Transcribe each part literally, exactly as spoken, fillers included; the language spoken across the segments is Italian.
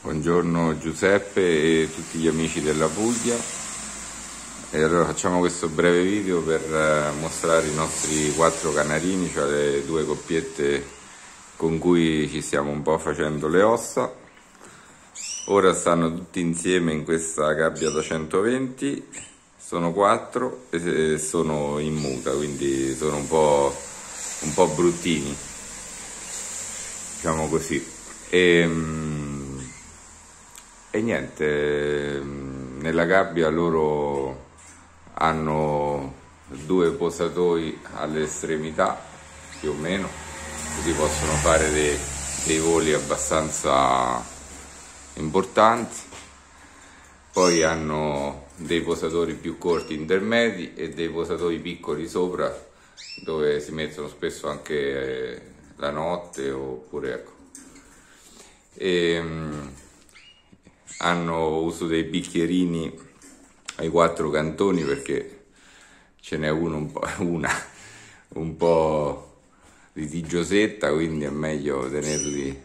Buongiorno Giuseppe e tutti gli amici della Puglia. E allora facciamo questo breve video per mostrare i nostri quattro canarini, cioè le due coppiette con cui ci stiamo un po' facendo le ossa. Ora stanno tutti insieme in questa gabbia da centoventi, sono quattro e sono in muta, quindi sono un po', un po' bruttini, diciamo così. E, E niente, nella gabbia loro hanno due posatoi alle estremità, più o meno, così possono fare dei, dei voli abbastanza importanti. Poi hanno dei posatori più corti intermedi e dei posatori piccoli sopra, dove si mettono spesso anche la notte, oppure ecco. E, hanno uso dei bicchierini ai quattro cantoni, perché ce n'è uno un po', una un po' litigiosetta, quindi è meglio tenerli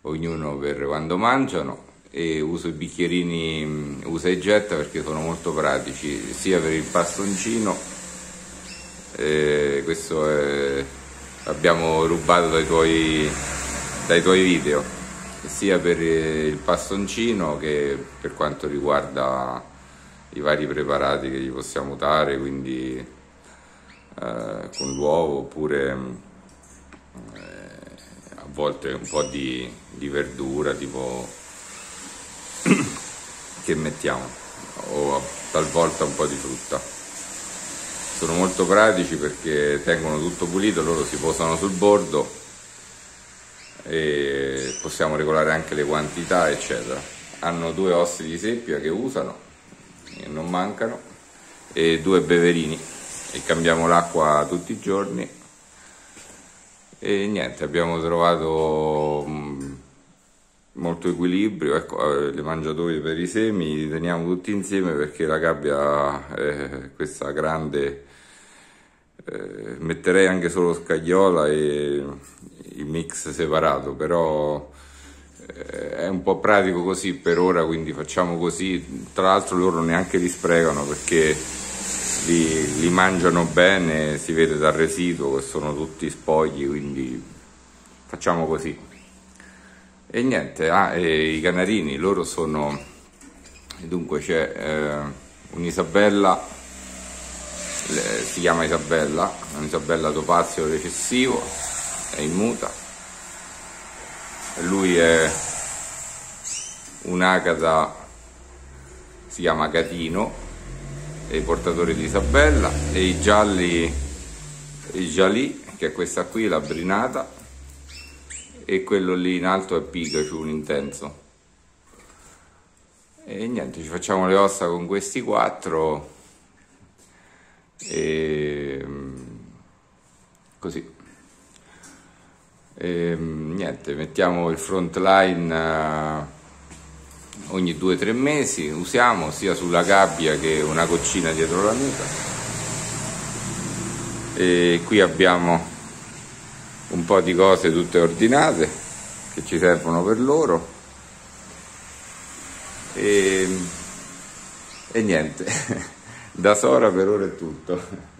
ognuno per quando mangiano. E uso i bicchierini usa e getta perché sono molto pratici, sia per il bastoncino, eh, questo è, l'abbiamo rubato dai tuoi, dai tuoi video, sia per il bastoncino che per quanto riguarda i vari preparati che gli possiamo dare, quindi eh, con l'uovo, oppure eh, a volte un po' di, di verdura tipo che mettiamo, o talvolta un po' di frutta. Sono molto pratici perché tengono tutto pulito, loro si posano sul bordo e possiamo regolare anche le quantità eccetera. Hanno due ossa di seppia che usano e non mancano, e due beverini, e cambiamo l'acqua tutti i giorni. E niente, abbiamo trovato molto equilibrio, ecco, le mangiatoie per i semi li teniamo tutti insieme perché la gabbia è questa grande, eh, metterei anche solo scagliola e il mix separato, però eh, è un po' pratico così per ora, quindi facciamo così. Tra l'altro loro neanche li sprecano perché li, li mangiano bene, si vede dal residuo che sono tutti spogli, quindi facciamo così. E niente, ah, e i canarini loro sono, dunque c'è eh, un'Isabella, si chiama Isabella, un'Isabella topazio recessivo, è in muta. Lui è un'agata, si chiama Catino, è il portatore di Isabella. E i gialli, i gialli, che è questa qui, la brinata, e quello lì in alto è Pikachu, un intenso. E niente, ci facciamo le ossa con questi quattro e così. E niente, mettiamo il front line ogni due tre mesi, usiamo sia sulla gabbia che una goccina dietro la nuca. E qui abbiamo un po' di cose tutte ordinate che ci servono per loro. E, e niente, da Sora per ora è tutto.